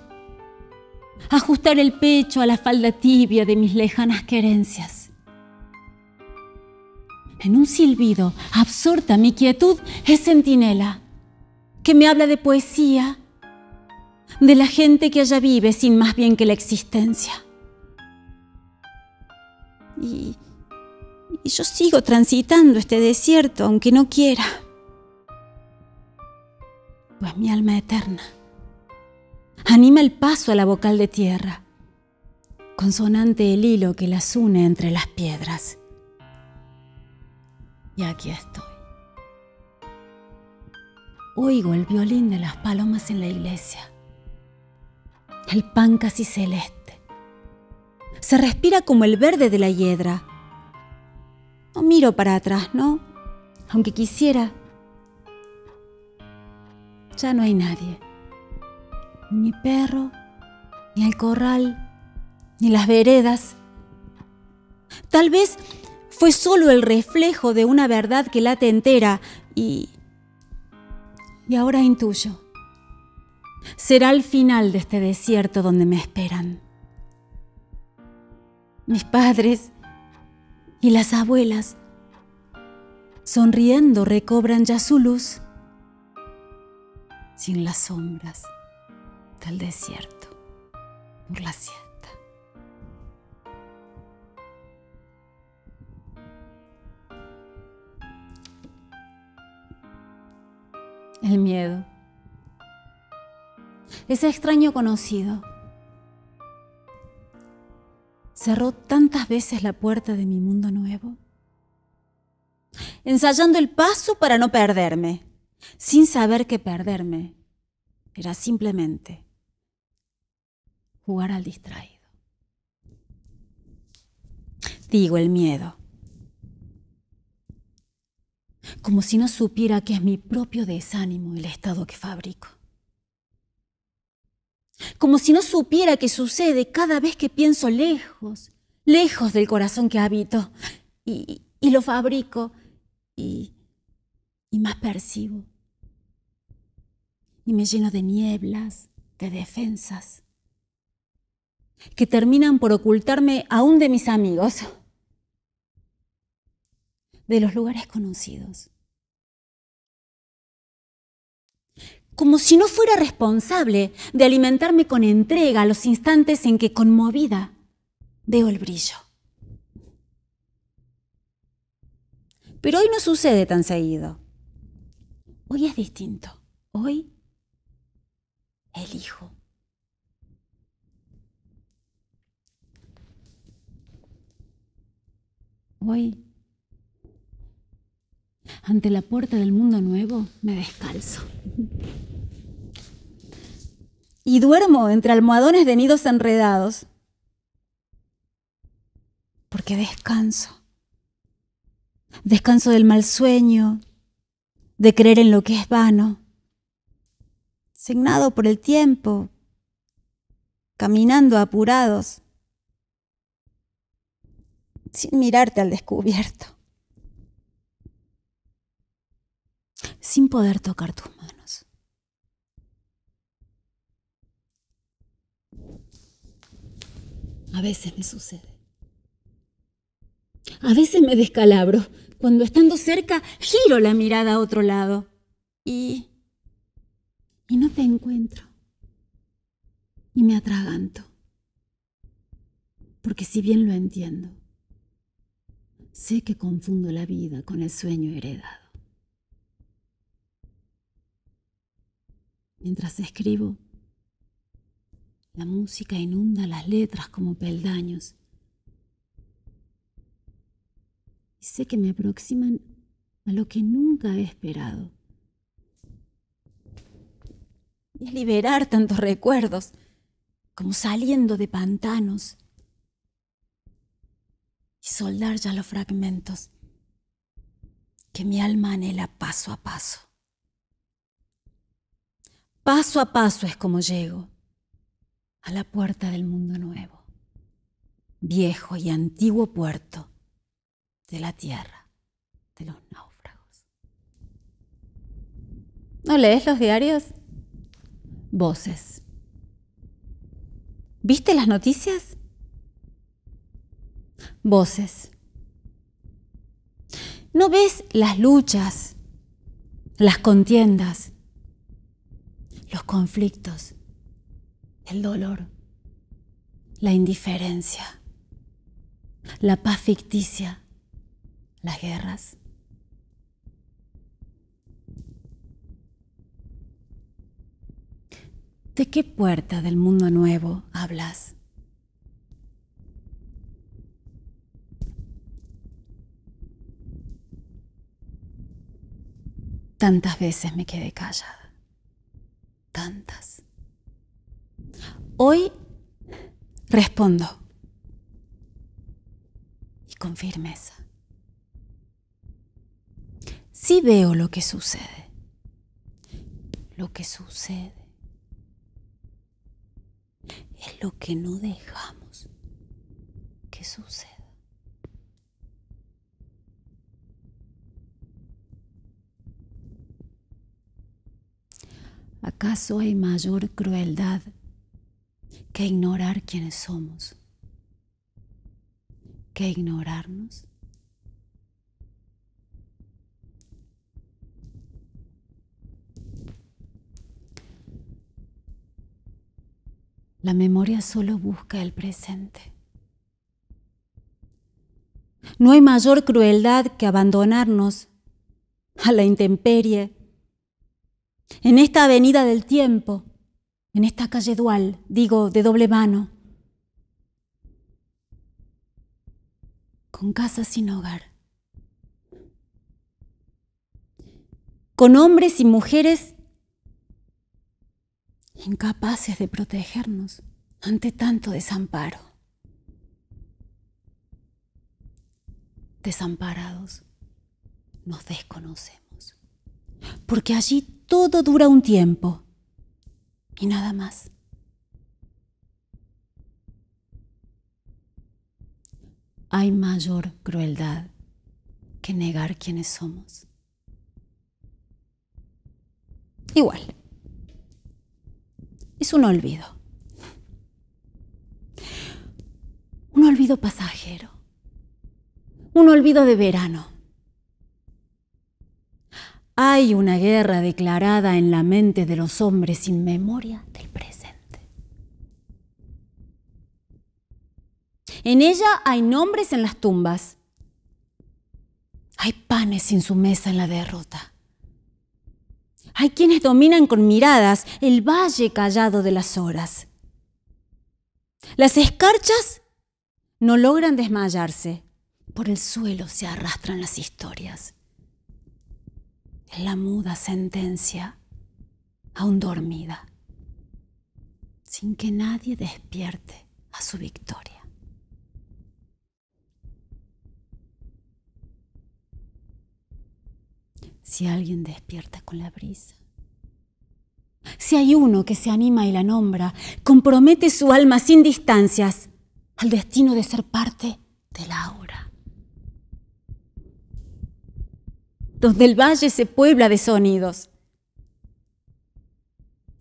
Ajustar el pecho a la falda tibia de mis lejanas querencias. En un silbido, absorta mi quietud, es centinela, que me habla de poesía, de la gente que allá vive sin más bien que la existencia. Y, y yo sigo transitando este desierto, aunque no quiera. Pues mi alma eterna anima el paso a la vocal de tierra, consonante el hilo que las une entre las piedras. Y aquí estoy. Oigo el violín de las palomas en la iglesia. El pan casi celeste. Se respira como el verde de la hiedra. No miro para atrás, ¿no? Aunque quisiera. Ya no hay nadie. Ni perro, ni el corral, ni las veredas. Tal vez fue solo el reflejo de una verdad que late entera y... Y ahora intuyo. Será el final de este desierto donde me esperan. Mis padres y las abuelas, sonriendo, recobran ya su luz sin las sombras del desierto por la siesta. El miedo. Ese extraño conocido cerró tantas veces la puerta de mi mundo nuevo, ensayando el paso para no perderme, sin saber que perderme era simplemente jugar al distraído. Digo el miedo, como si no supiera que es mi propio desánimo el estado que fabrico. Como si no supiera que sucede cada vez que pienso lejos, lejos del corazón que habito, y, y lo fabrico, y, y más percibo, y me lleno de nieblas, de defensas, que terminan por ocultarme aún de mis amigos, de los lugares conocidos. Como si no fuera responsable de alimentarme con entrega los instantes en que, conmovida, veo el brillo. Pero hoy no sucede tan seguido. Hoy es distinto. Hoy elijo. Hoy, ante la puerta del mundo nuevo, me descalzo. Y duermo entre almohadones de nidos enredados. Porque descanso. Descanso del mal sueño, de creer en lo que es vano. Signado por el tiempo, caminando apurados, sin mirarte al descubierto, sin poder tocar tus manos. A veces me sucede. A veces me descalabro, cuando estando cerca giro la mirada a otro lado y, y no te encuentro y me atraganto, porque si bien lo entiendo, sé que confundo la vida con el sueño heredado. Mientras escribo, la música inunda las letras como peldaños. Y sé que me aproximan a lo que nunca he esperado. Y es liberar tantos recuerdos, como saliendo de pantanos. Y soldar ya los fragmentos que mi alma anhela paso a paso. Paso a paso es como llego a la puerta del mundo nuevo, viejo y antiguo puerto de la tierra de los náufragos. ¿No lees los diarios? Voces. ¿Viste las noticias? Voces. ¿No ves las luchas, las contiendas, los conflictos, el dolor, la indiferencia, la paz ficticia, las guerras? ¿De qué puerta del mundo nuevo hablas? Tantas veces me quedé callada. Tantas. Hoy respondo. Y con firmeza. Sí veo lo que sucede, lo que sucede es lo que no dejamos que suceda. ¿Acaso hay mayor crueldad que ignorar quiénes somos, que ignorarnos? La memoria solo busca el presente. No hay mayor crueldad que abandonarnos a la intemperie, en esta avenida del tiempo, en esta calle dual, digo, de doble mano, con casa sin hogar, con hombres y mujeres incapaces de protegernos ante tanto desamparo. Desamparados, nos desconocemos, porque allí todo dura un tiempo y nada más. Hay mayor crueldad que negar quiénes somos. Igual. Es un olvido. olvido pasajero, un olvido de verano. Hay una guerra declarada en la mente de los hombres sin memoria del presente. En ella hay nombres en las tumbas. Hay panes sin su mesa en la derrota. Hay quienes dominan con miradas el valle callado de las horas. Las escarchas no logran desmayarse. Por el suelo se arrastran las historias. Es la muda sentencia, aún dormida, sin que nadie despierte a su victoria. Si alguien despierta con la brisa, si hay uno que se anima y la nombra, compromete su alma sin distancias al destino de ser parte del aura, donde el valle se puebla de sonidos.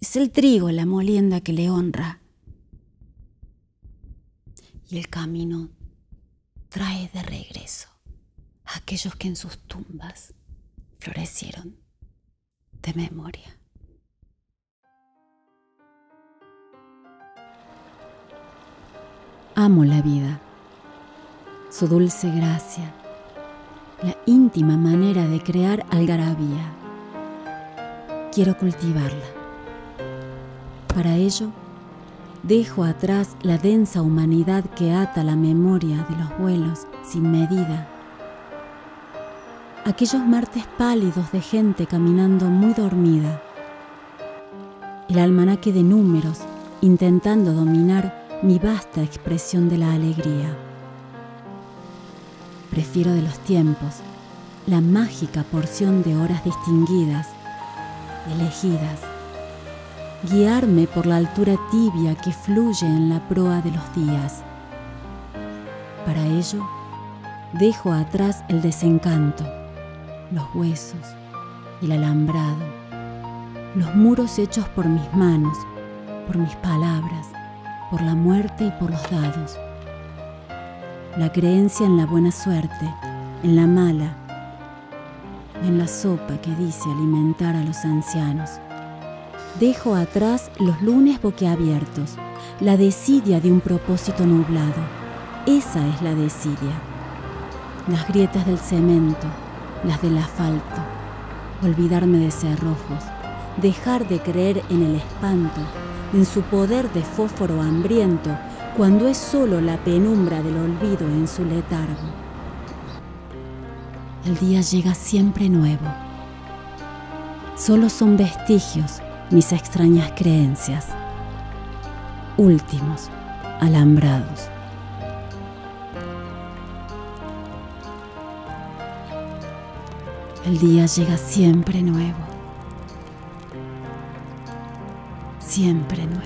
Es el trigo la molienda que le honra y el camino trae de regreso a aquellos que en sus tumbas florecieron de memoria. Amo la vida, su dulce gracia, la íntima manera de crear algarabía. Quiero cultivarla. Para ello, dejo atrás la densa humanidad que ata la memoria de los vuelos sin medida. Aquellos martes pálidos de gente caminando muy dormida. El almanaque de números intentando dominar mi vasta expresión de la alegría. Prefiero de los tiempos la mágica porción de horas distinguidas, elegidas. Guiarme por la altura tibia que fluye en la proa de los días. Para ello, dejo atrás el desencanto, los huesos, el alambrado, los muros hechos por mis manos, por mis palabras, por la muerte y por los dados. La creencia en la buena suerte, en la mala, en la sopa que dice alimentar a los ancianos. Dejo atrás los lunes boquiabiertos, la desidia de un propósito nublado. Esa es la desidia. Las grietas del cemento, las del asfalto. Olvidarme de cerrojos, dejar de creer en el espanto, en su poder de fósforo hambriento, cuando es solo la penumbra del olvido en su letargo. El día llega siempre nuevo. Solo son vestigios mis extrañas creencias, últimos alambrados. El día llega siempre nuevo. Siempre nuevo.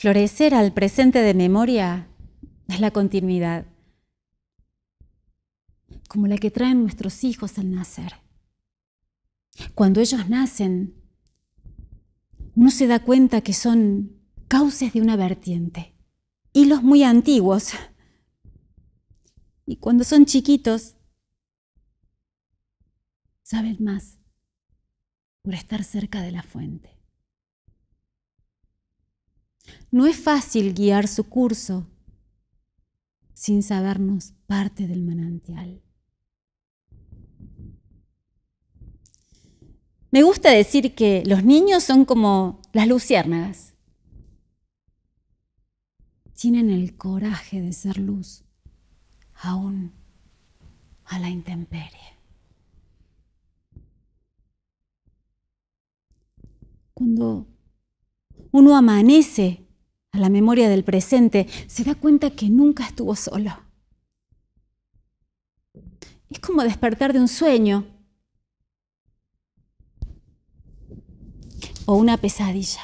Florecer al presente de memoria es la continuidad, como la que traen nuestros hijos al nacer. Cuando ellos nacen, uno se da cuenta que son cauces de una vertiente, hilos muy antiguos, Y cuando son chiquitos, saben más por estar cerca de la fuente. No es fácil guiar su curso sin sabernos parte del manantial. Me gusta decir que los niños son como las luciérnagas. Tienen el coraje de ser luz, aún a la intemperie. Cuando uno amanece a la memoria del presente, se da cuenta que nunca estuvo solo. Es como despertar de un sueño o una pesadilla.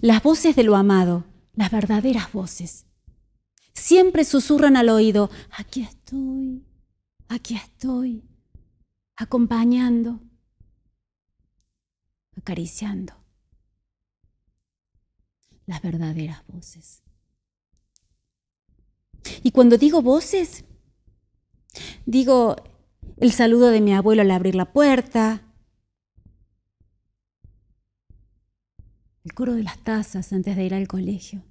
Las voces de lo amado, las verdaderas voces, siempre susurran al oído: aquí estoy, aquí estoy, acompañando, acariciando. Las verdaderas voces. Y cuando digo voces, digo el saludo de mi abuelo al abrir la puerta, el coro de las tazas antes de ir al colegio,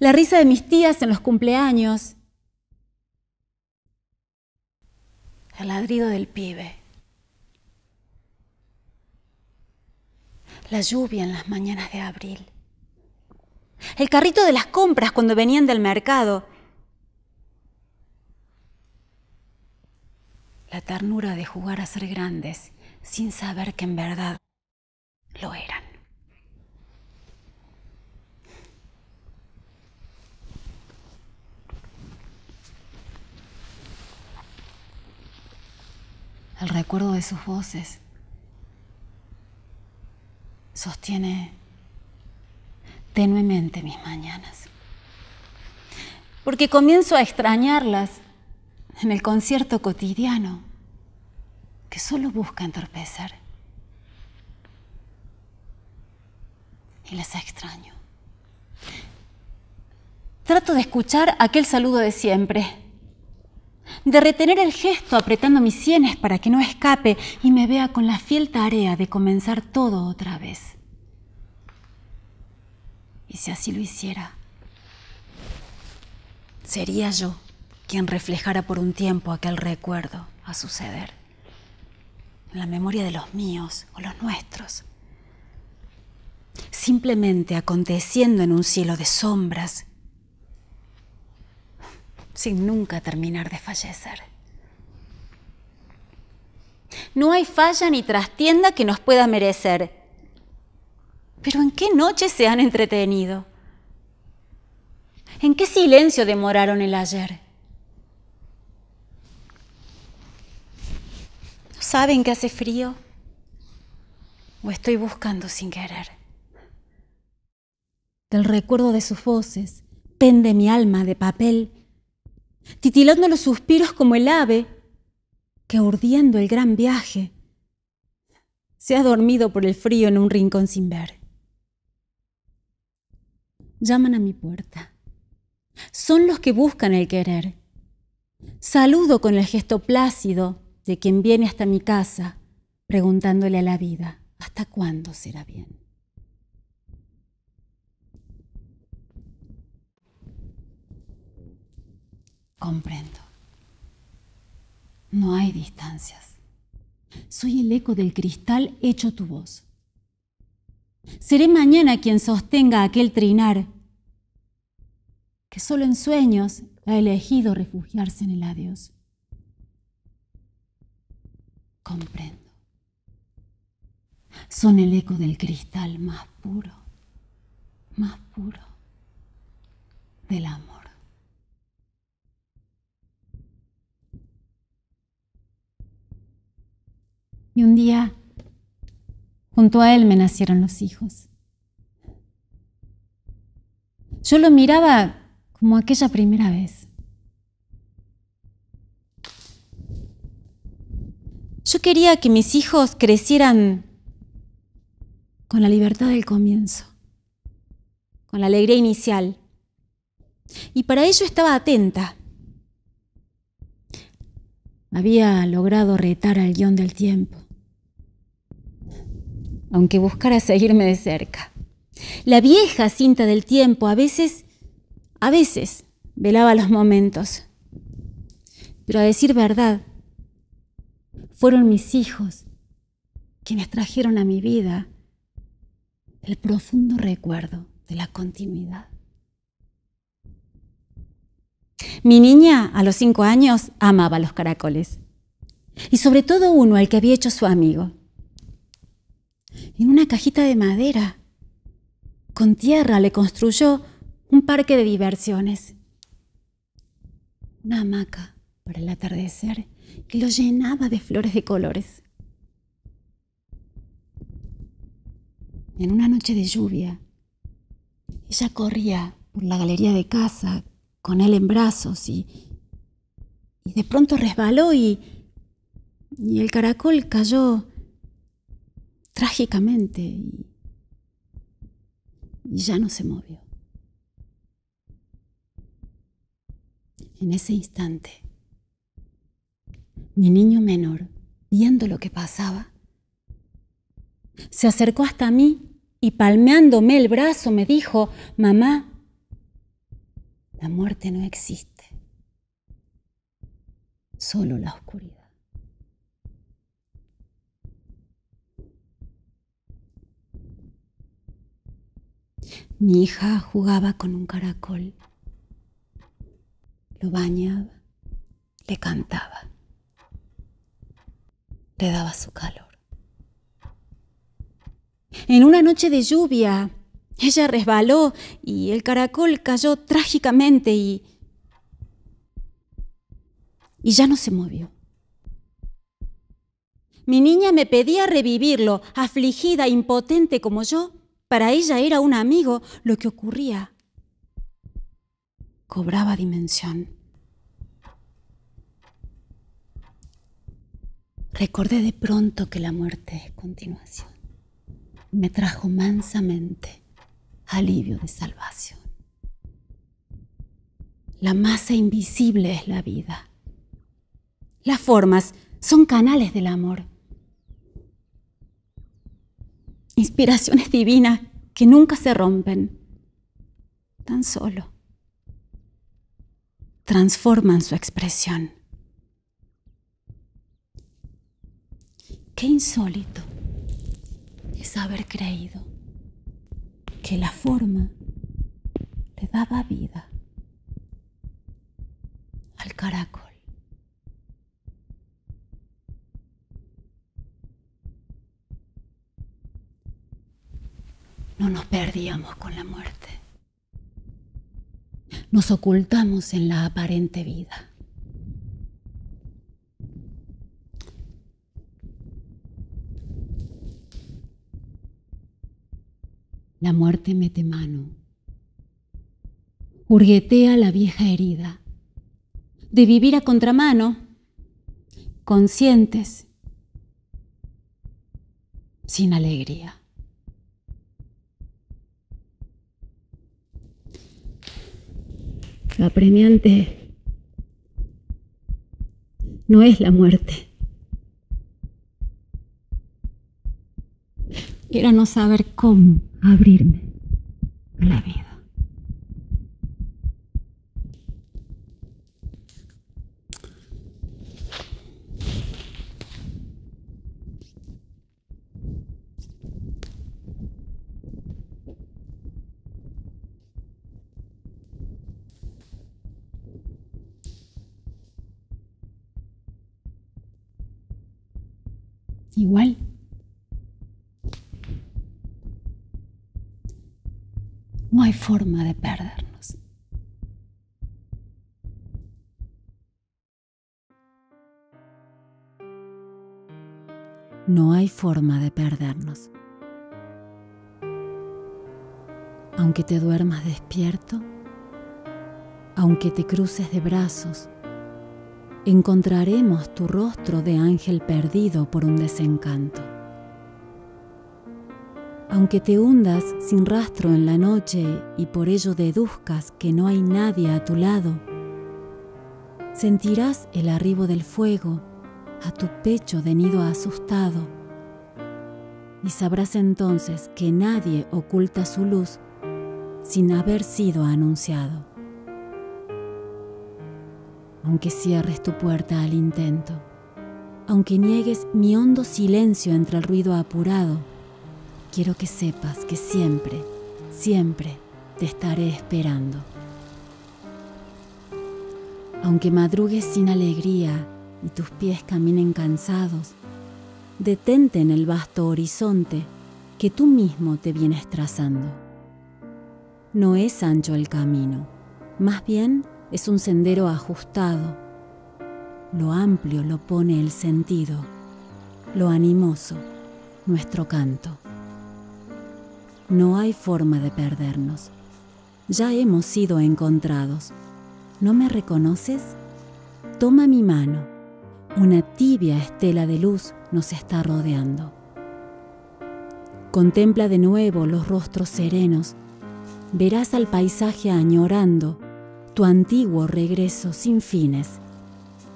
la risa de mis tías en los cumpleaños, el ladrido del pibe, la lluvia en las mañanas de abril, el carrito de las compras cuando venían del mercado, la ternura de jugar a ser grandes sin saber que en verdad lo eran. El recuerdo de sus voces sostiene tenuemente mis mañanas, porque comienzo a extrañarlas en el concierto cotidiano que solo busca entorpecer. Y las extraño. Trato de escuchar aquel saludo de siempre, de retener el gesto apretando mis sienes para que no escape y me vea con la fiel tarea de comenzar todo otra vez. Y si así lo hiciera, sería yo quien reflejara por un tiempo aquel recuerdo a suceder en la memoria de los míos o los nuestros, simplemente aconteciendo en un cielo de sombras, sin nunca terminar de fallecer. No hay falla ni trastienda que nos pueda merecer. Pero ¿en qué noche se han entretenido? ¿En qué silencio demoraron el ayer? ¿No saben que hace frío? ¿O estoy buscando sin querer? Del recuerdo de sus voces pende mi alma de papel, titilando los suspiros como el ave que, urdiendo el gran viaje, se ha dormido por el frío en un rincón sin ver. Llaman a mi puerta. Son los que buscan el querer. Saludo con el gesto plácido de quien viene hasta mi casa, preguntándole a la vida hasta cuándo será bien. Comprendo. No hay distancias. Soy el eco del cristal hecho tu voz. Seré mañana quien sostenga aquel trinar que solo en sueños ha elegido refugiarse en el adiós. Comprendo. Son el eco del cristal más puro, más puro del amor. Y un día, junto a él me nacieron los hijos. Yo lo miraba como aquella primera vez. Yo quería que mis hijos crecieran con la libertad del comienzo, con la alegría inicial, y para ello estaba atenta. Había logrado retar al guión del tiempo, aunque buscara seguirme de cerca. La vieja cinta del tiempo a veces, a veces velaba los momentos. Pero a decir verdad, fueron mis hijos quienes trajeron a mi vida el profundo recuerdo de la continuidad. Mi niña, a los cinco años, amaba los caracoles. Y sobre todo uno al que había hecho su amigo. En una cajita de madera, con tierra, le construyó un parque de diversiones. Una hamaca para el atardecer que lo llenaba de flores de colores. En una noche de lluvia, ella corría por la galería de casa con él en brazos y, y de pronto resbaló y, y el caracol cayó trágicamente y, y ya no se movió. En ese instante, mi niño menor, viendo lo que pasaba, se acercó hasta mí y palmeándome el brazo me dijo: "Mamá, la muerte no existe, solo la oscuridad". Mi hija jugaba con un caracol, lo bañaba, le cantaba, le daba su calor. En una noche de lluvia, ella resbaló y el caracol cayó trágicamente y, y ya no se movió. Mi niña me pedía revivirlo, afligida, impotente como yo. Para ella era un amigo. Lo que ocurría cobraba dimensión. Recordé de pronto que la muerte es continuación. Me trajo mansamente alivio de salvación. La masa invisible es la vida. Las formas son canales del amor. Inspiraciones divinas que nunca se rompen. Tan solo transforman su expresión. Qué insólito es haber creído que la forma le daba vida al caracol. No nos perdíamos con la muerte. Nos ocultamos en la aparente vida. La muerte mete mano, hurguetea la vieja herida, de vivir a contramano, conscientes, sin alegría. Lo apremiante no es la muerte, era no saber cómo abrirme a la vida. Igual. No hay forma de perdernos. No hay forma de perdernos. Aunque te duermas despierto, aunque te cruces de brazos, encontraremos tu rostro de ángel perdido por un desencanto. Aunque te hundas sin rastro en la noche y por ello deduzcas que no hay nadie a tu lado, sentirás el arribo del fuego a tu pecho de nido asustado, y sabrás entonces que nadie oculta su luz sin haber sido anunciado. Aunque cierres tu puerta al intento, aunque niegues mi hondo silencio entre el ruido apurado, quiero que sepas que siempre, siempre te estaré esperando. Aunque madrugues sin alegría y tus pies caminen cansados, detente en el vasto horizonte que tú mismo te vienes trazando. No es ancho el camino, más bien es un sendero ajustado. Lo amplio lo pone el sentido, lo animoso, nuestro canto. No hay forma de perdernos. Ya hemos sido encontrados. ¿No me reconoces? Toma mi mano. Una tibia estela de luz nos está rodeando. Contempla de nuevo los rostros serenos. Verás al paisaje añorando tu antiguo regreso sin fines,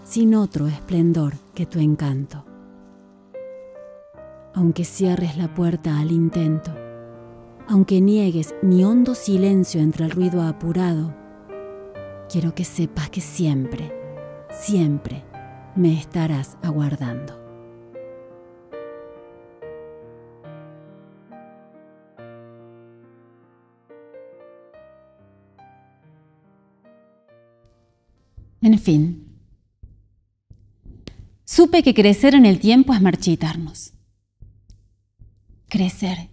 sin otro esplendor que tu encanto. Aunque cierres la puerta al intento, aunque niegues mi hondo silencio entre el ruido apurado, quiero que sepas que siempre, siempre me estarás aguardando. En fin, supe que crecer en el tiempo es marchitarnos. Crecer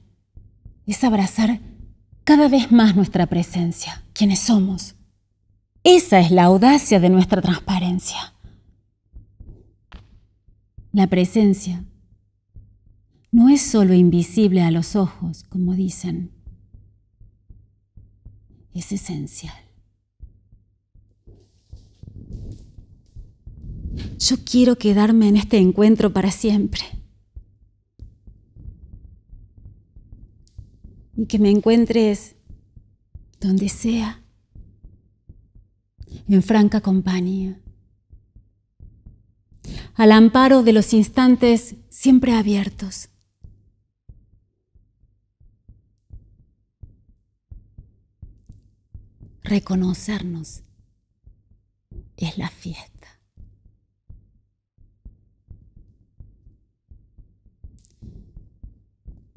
es abrazar cada vez más nuestra presencia, quienes somos. Esa es la audacia de nuestra transparencia. La presencia no es solo invisible a los ojos, como dicen. Es esencial. Yo quiero quedarme en este encuentro para siempre. Y que me encuentres donde sea, en franca compañía, al amparo de los instantes siempre abiertos. Reconocernos es la fiesta.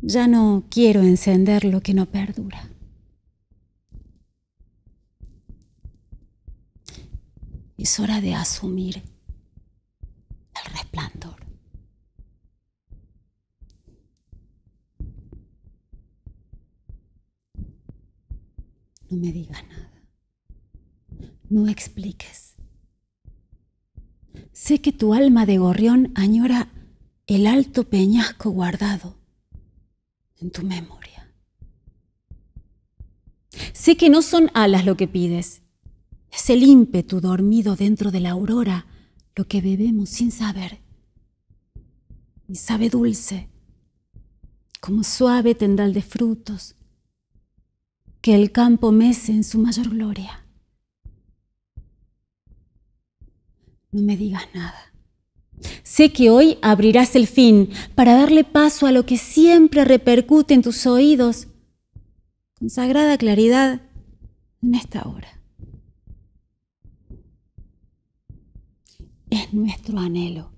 Ya no quiero encender lo que no perdura. Es hora de asumir el resplandor. No me digas nada. No expliques. Sé que tu alma de gorrión añora el alto peñasco guardado en tu memoria. Sé que no son alas lo que pides, es el ímpetu dormido dentro de la aurora lo que bebemos sin saber. Y sabe dulce, como suave tendal de frutos, que el campo mece en su mayor gloria. No me digas nada. Sé que hoy abrirás el fin para darle paso a lo que siempre repercute en tus oídos con sagrada claridad en esta hora. Es nuestro anhelo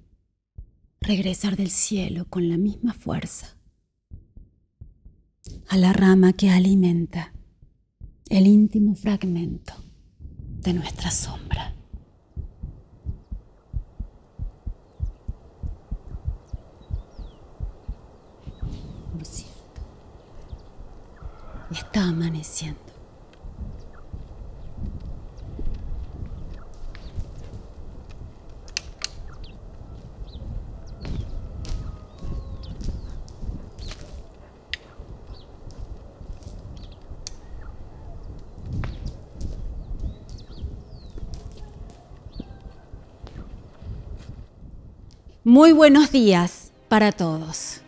regresar del cielo con la misma fuerza a la rama que alimenta el íntimo fragmento de nuestra sombra. Está amaneciendo. Muy buenos días para todos.